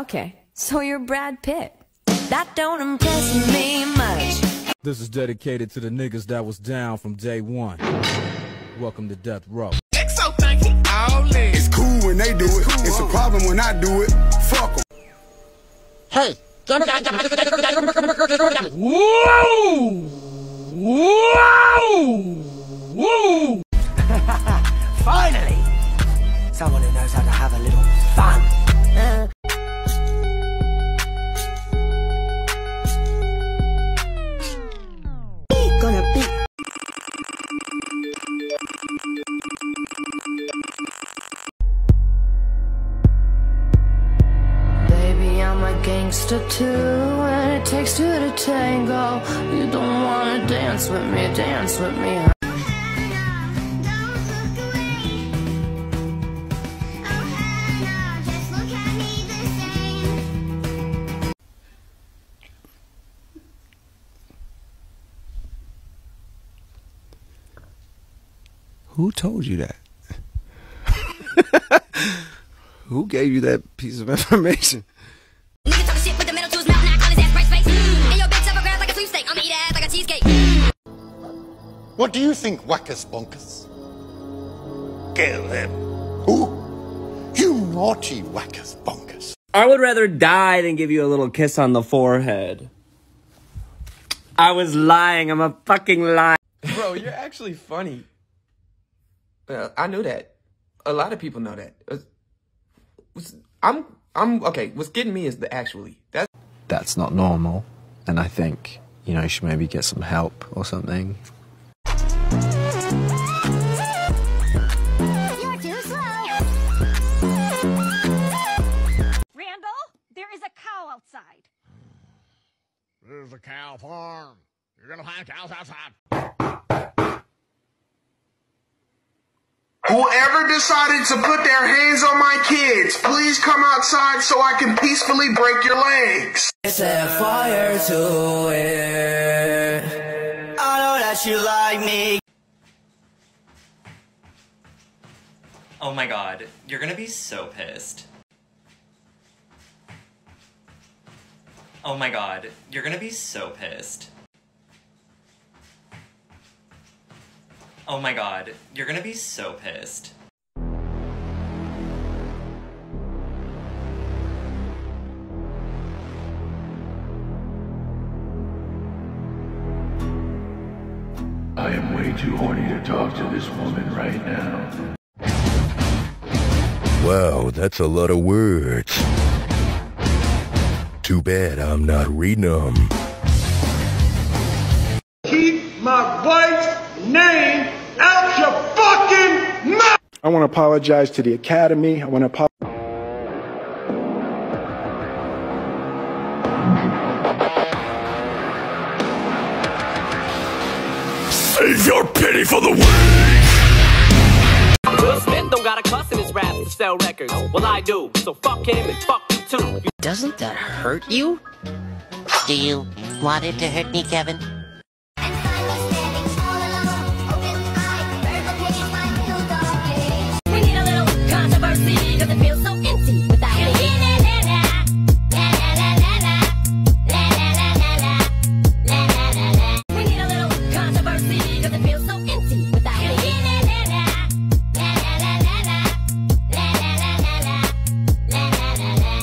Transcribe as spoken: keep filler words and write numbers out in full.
Okay, so you're Brad Pitt. That don't impress me much. This is dedicated to the niggas that was down from day one. Welcome to Death Row. X O think he all in. It's cool when they do it. It's a problem when I do it. Fuck 'em. Hey. Whoa! Whoa! Whoa! Finally! Someone who knows how to have a little fun. Uh. Gonna be baby, I'm a gangster too, and it takes two to tango. You don't wanna dance with me, dance with me. Who told you that? Who gave you that piece of information? What do you think, Wackus Bonkers? Kill him. Who? You naughty Wackus Bonkers. I would rather die than give you a little kiss on the forehead. I was lying. I'm a fucking liar. Bro, you're actually funny. Uh, I knew that. A lot of people know that. Uh, was, I'm, I'm okay. What's getting me is the actually. That's that's not normal, and I think you know you should maybe get some help or something. You're too slow, Randall. There is a cow outside. There's a cow farm. You're gonna find cows outside. Whoever decided to put their hands on my kids, please come outside so I can peacefully break your legs. Set fire to it. I know that you like me. Oh my god, you're gonna be so pissed. Oh my god, you're gonna be so pissed. Oh my god, you're gonna be so pissed. I am way too horny to talk to this woman right now. Wow, that's a lot of words. Too bad I'm not reading them. Keep my wife's name out your fucking mouth! I want to apologize to the Academy. I want to apologize. Save your pity for the weak! Will Smith don't got a cuss in his raps to sell records. Well, I do, so fuck him and fuck you too. Doesn't that hurt you? Do you want it to hurt me, Kevin?